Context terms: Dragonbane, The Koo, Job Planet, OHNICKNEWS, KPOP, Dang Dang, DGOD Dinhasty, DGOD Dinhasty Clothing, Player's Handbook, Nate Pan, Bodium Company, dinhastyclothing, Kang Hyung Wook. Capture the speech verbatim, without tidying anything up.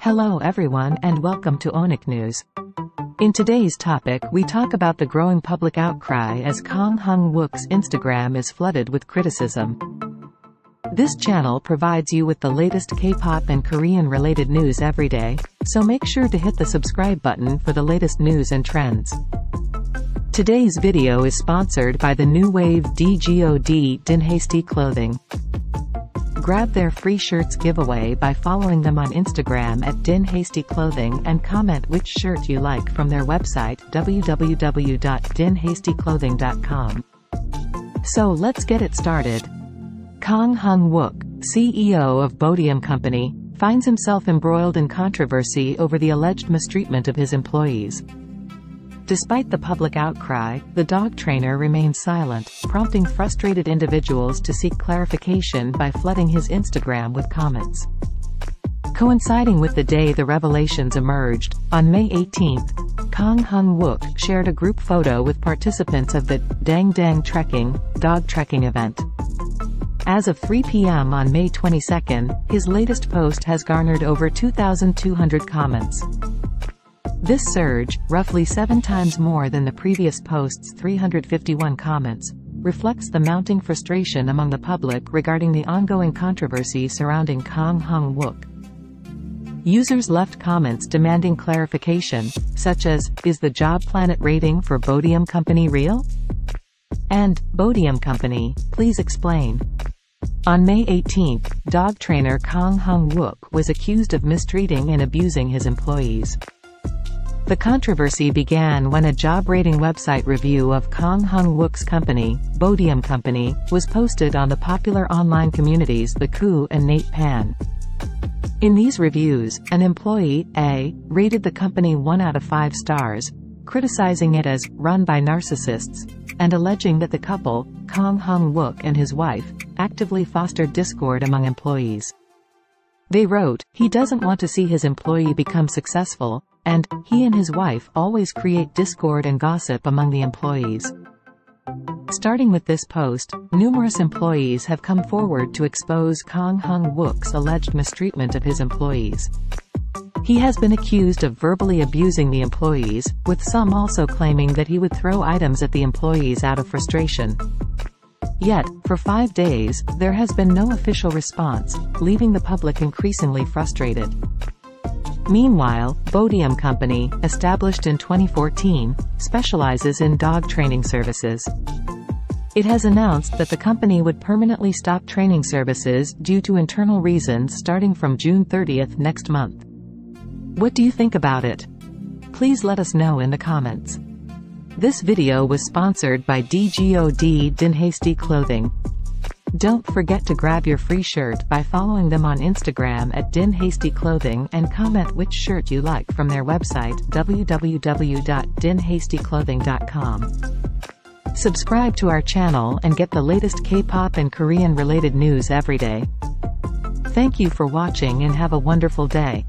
Hello everyone and welcome to OHNICKNEWS. In today's topic we talk about the growing public outcry as Kang Hyung Wook's Instagram is flooded with criticism. This channel provides you with the latest K-pop and Korean related news every day, so make sure to hit the subscribe button for the latest news and trends. Today's video is sponsored by the new wave D G O D Dinhasty Clothing. Grab their free shirts giveaway by following them on Instagram at dinhastyclothing and comment which shirt you like from their website w w w dot dinhasty clothing dot com. So let's get it started. Kang Hyung Wook, C E O of Bodium Company, finds himself embroiled in controversy over the alleged mistreatment of his employees. Despite the public outcry, the dog trainer remains silent, prompting frustrated individuals to seek clarification by flooding his Instagram with comments. Coinciding with the day the revelations emerged, on May eighteenth, Kang Hyung Wook shared a group photo with participants of the Dang Dang trekking, dog trekking event. As of three p m on May twenty-second, his latest post has garnered over two thousand two hundred comments. This surge, roughly seven times more than the previous post's three hundred fifty-one comments, reflects the mounting frustration among the public regarding the ongoing controversy surrounding Kang Hyung Wook. Users left comments demanding clarification, such as, "Is the Job Planet rating for Bodium Company real?" and, "Bodium Company, please explain." On May eighteenth, dog trainer Kang Hyung Wook was accused of mistreating and abusing his employees. The controversy began when a job rating website review of Kang Hyung Wook's company, Bodium Company, was posted on the popular online communities The Koo and Nate Pan. In these reviews, an employee, A, rated the company one out of five stars, criticizing it as run by narcissists, and alleging that the couple, Kang Hyung Wook and his wife, actively fostered discord among employees. They wrote, "He doesn't want to see his employee become successful," and, "He and his wife always create discord and gossip among the employees." Starting with this post, numerous employees have come forward to expose Kang Hyung Wook's alleged mistreatment of his employees. He has been accused of verbally abusing the employees, with some also claiming that he would throw items at the employees out of frustration. Yet, for five days, there has been no official response, leaving the public increasingly frustrated. Meanwhile, Bodium Company, established in twenty fourteen, specializes in dog training services. It has announced that the company would permanently stop training services due to internal reasons starting from June thirtieth next month. What do you think about it? Please let us know in the comments. This video was sponsored by D G O D Dinhasty Clothing. Don't forget to grab your free shirt by following them on Instagram at Dinhasty Clothing and comment which shirt you like from their website w w w dot dinhasty clothing dot com. Subscribe to our channel and get the latest K-pop and Korean related news every day. Thank you for watching and have a wonderful day.